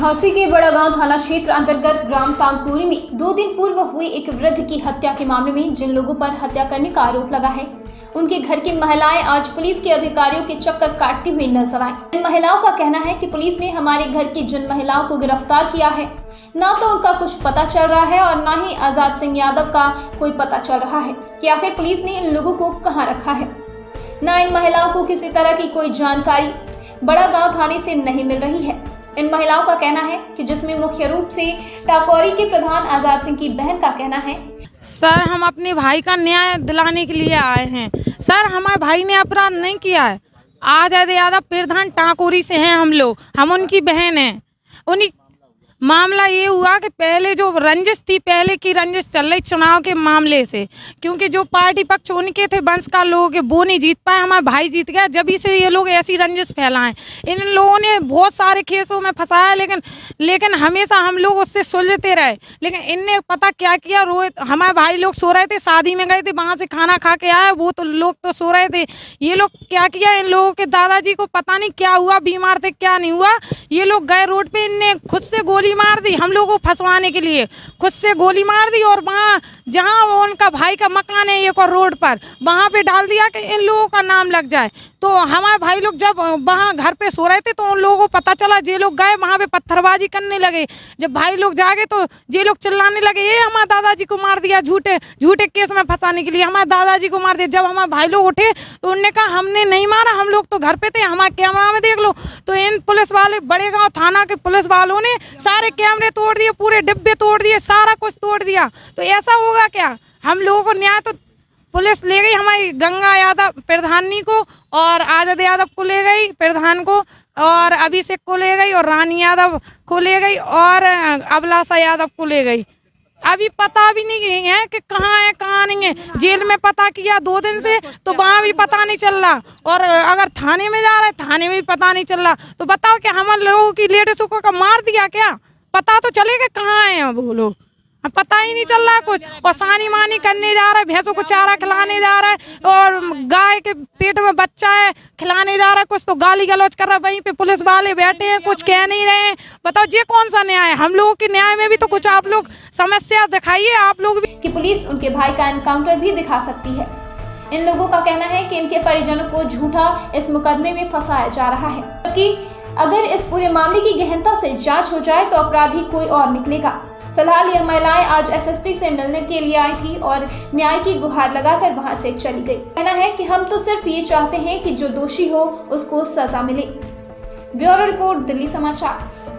झांसी के बड़ागांव थाना क्षेत्र अंतर्गत ग्राम टाकोरी में 2 दिन पूर्व हुई एक वृद्ध की हत्या के मामले में जिन लोगों पर हत्या करने का आरोप लगा है, उनके घर की महिलाएं आज पुलिस के अधिकारियों के चक्कर काटती हुई नजर आईं। इन महिलाओं का कहना है कि पुलिस ने हमारे घर की जिन महिलाओं को गिरफ्तार किया है, ना तो उनका कुछ पता चल रहा है और ना ही आजाद सिंह यादव का कोई पता चल रहा है कि आखिर पुलिस ने इन लोगों को कहाँ रखा है। न इन महिलाओं को किसी तरह की कोई जानकारी बड़ागांव थाने से नहीं मिल रही है। इन महिलाओं का कहना है कि जिसमें मुख्य रूप से टाकोरी के प्रधान आजाद सिंह की बहन का कहना है, सर हम अपने भाई का न्याय दिलाने के लिए आए हैं। सर हमारे भाई ने अपराध नहीं किया है। आजाद यादव प्रधान टाकोरी से हैं हम लोग, हम उनकी बहन हैं। उन्हीं मामला ये हुआ कि पहले जो रंजिश थी, पहले की रंजिश चल रही चुनाव के मामले से, क्योंकि जो पार्टी पक्ष उनके थे वंश का लोग वो नहीं जीत पाए, हमारे भाई जीत गया। जब से ये लोग ऐसी रंजिश फैलाएं, इन लोगों ने बहुत सारे केसों में फंसाया, लेकिन हमेशा हम लोग उससे सुलझते रहे। लेकिन इनने पता क्या किया, रोए हमारे भाई लोग सो रहे थे, शादी में गए थे, वहाँ से खाना खा के आए, वो तो लोग तो सो रहे थे। ये लोग क्या किया, इन लोगों के दादाजी को पता नहीं क्या हुआ, बीमार थे क्या नहीं हुआ, ये लोग गए रोड पर, इनने खुद से गोली मार दी हम लोगों को फंसवाने के लिए, खुद से गोली मार दी। और वहाँ जहाँ उनका भाई का मकान है एक और रोड पर, वहाँ पे डाल दिया कि इन लोगों का नाम लग जाए। तो हमारे भाई लोग जब वहाँ घर पे सो रहे थे तो उन लोगों को पता चला, जे लोग गए वहाँ पे पत्थरबाजी करने लगे। जब भाई लोग जागे तो जे लोग चिल्लाने लगे, ये हमारे दादाजी को मार दिया, झूठे झूठे केस में फंसाने के लिए हमारे दादाजी को मार दिया। जब हमारे भाई लोग उठे तो उनने कहा हमने नहीं मारा, हम लोग तो घर पे थे, हमारे कैमरा में देख लो। तो इन पुलिस वाले बड़े गाँव थाना के पुलिस वालों ने सारे कैमरे तोड़ दिए, पूरे डिब्बे तोड़ दिए, सारा कुछ तोड़ दिया। तो ऐसा होगा क्या, हम लोगों को न्याय तो पुलिस ले गई, हमारी गंगा यादव प्रधानी को और आजाद यादव को ले गई प्रधान को, और अभिषेक को ले गई, और रानी यादव को ले गई, और अभिलाषा यादव को ले गई। अभी पता भी नहीं है कि कहाँ है कहाँ नहीं है। जेल में पता किया 2 दिन से, तो वहाँ भी पता नहीं चल रहा, और अगर थाने में जा रहा है थाने में भी पता नहीं चल रहा। तो बताओ कि हमारे लोगों की लेडीज़ों को मार दिया क्या, पता तो चलेगा कहाँ है अब वो लोग, पता ही नहीं चल रहा कुछ। और सानी मानी करने जा रहा है, भैंसों को चारा खिलाने जा रहा है, और गाय के पेट में बच्चा है खिलाने जा रहा है, कुछ तो गाली गलौज कर रहा है। वहीं पे पुलिस वाले बैठे हैं, कुछ कह नहीं रहे हैं। बताओ ये कौन सा न्याय है, हम लोगों के न्याय में भी तो कुछ आप लोग समस्या दिखाइए आप लोग भी, कि पुलिस उनके भाई का एनकाउंटर भी दिखा सकती है। इन लोगों का कहना है कि इनके परिजनों को झूठा इस मुकदमे में फंसाया जा रहा है, क्योंकि अगर इस पूरे मामले की गहनता से जाँच हो जाए तो अपराधी कोई और निकलेगा। फिलहाल यह महिलाएं आज एसएसपी से मिलने के लिए आई थी और न्याय की गुहार लगाकर वहां से चली गई। कहना है कि हम तो सिर्फ ये चाहते हैं कि जो दोषी हो उसको सजा मिले। ब्यूरो रिपोर्ट, दिल्ली समाचार।